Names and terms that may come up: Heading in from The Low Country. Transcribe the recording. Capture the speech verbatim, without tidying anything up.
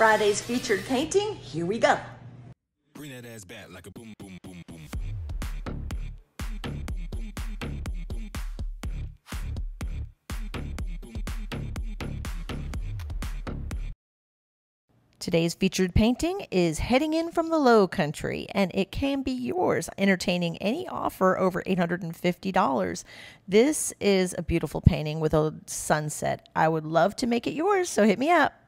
Friday's featured painting, here we go. Bring that ass back like a boom, boom, boom, boom. Today's featured painting is Heading in from the Low Country, and it can be yours, entertaining any offer over eight hundred fifty dollars. This is a beautiful painting with a sunset. I would love to make it yours, so hit me up.